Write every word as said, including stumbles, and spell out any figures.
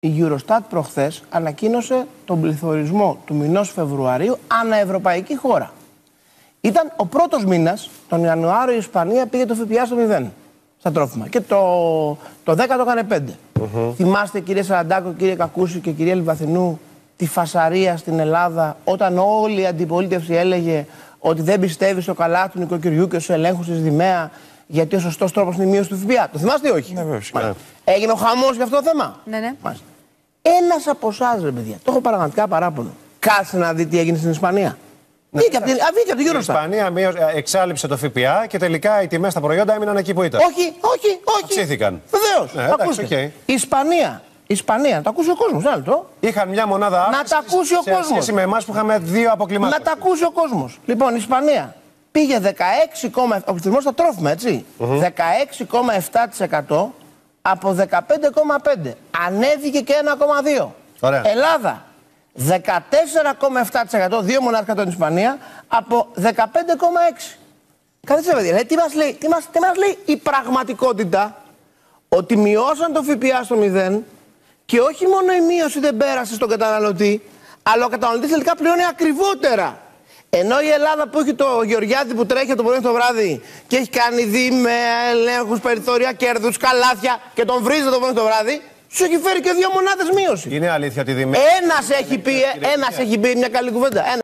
Η Eurostat προχθές ανακοίνωσε τον πληθωρισμό του μηνός Φεβρουαρίου αναευρωπαϊκή χώρα. Ήταν ο πρώτος μήνας, τον Ιανουάριο, η Ισπανία πήγε το ΦΠΑ στο μηδέν στα τρόφιμα. Και το, το δέκα το έκανε πέντε. Mm-hmm. Θυμάστε, κύριε Σαραντάκο, κύριε Κακούση και κυρία Λιβαθυνού, τη φασαρία στην Ελλάδα, όταν όλη η αντιπολίτευση έλεγε ότι δεν πιστεύει στο καλά του νοικοκυριού και στου ελέγχου τη Δημαία, γιατί ο σωστός τρόπος είναι η μείωση του ΦΠΑ. Το θυμάστε ή όχι? Ναι, βέβαια. Έγινε ο χαμός για αυτό το θέμα. Ναι, ναι. Μάλιστα. Ένας από εσάς, ρε παιδιά, το έχω πραγματικά παράπονο. Κάτσε να δει τι έγινε στην Ισπανία. Ναι, βγήκε από την Eurostat. Η Ισπανία εξάλειψε το ΦΠΑ και τελικά οι τιμές στα προϊόντα έμειναν εκεί που ήταν. Όχι, όχι, όχι. Αυξήθηκαν. Βεβαίως. Ναι, ακούστε. Okay. Ισπανία. Ισπανία, να τα ακούσει ο κόσμος. Είχαν μια μονάδα αύξηση. Να τα ακούσει ο κόσμος. Σε σχέση με εμάς που είχαμε δύο αποκλιμάκια. Να τα ακούσει ο κόσμος. Λοιπόν, Ισπανία. Πήγε δεκαέξι κόμμα επτά τοις εκατό ο πληθωρισμός στα τρόφιμα, έτσι. Mm-hmm. δεκαέξι κόμμα επτά τοις εκατό από δεκαπέντε κόμμα πέντε τοις εκατό. Ανέβηκε και ένα κόμμα δύο τοις εκατό. Ωραία. Ελλάδα. δεκατέσσερα κόμμα επτά τοις εκατό, δύο μονάδες την Ισπανία, από δεκαπέντε κόμμα έξι τοις εκατό. Καθίστε, παιδιά. Τι μας λέει, τι μας, τι μας λέει η πραγματικότητα? Ότι μειώσαν το ΦΠΑ στο μηδέν και όχι μόνο η μείωση δεν πέρασε στον καταναλωτή, αλλά ο καταναλωτής τελικά πληρώνει ακριβότερα. Ενώ η Ελλάδα που έχει το Γεωργιάδη που τρέχει το πρωί στο βράδυ και έχει κάνει δει με ελέγχους, περιθώρια, κέρδους, καλάθια και τον βρίζει το πρωί στο βράδυ, σου έχει φέρει και δύο μονάδες μείωση. Είναι αλήθεια τη Δημαία. Ένας έχει πει, ένας έχει πει μια καλή κουβέντα.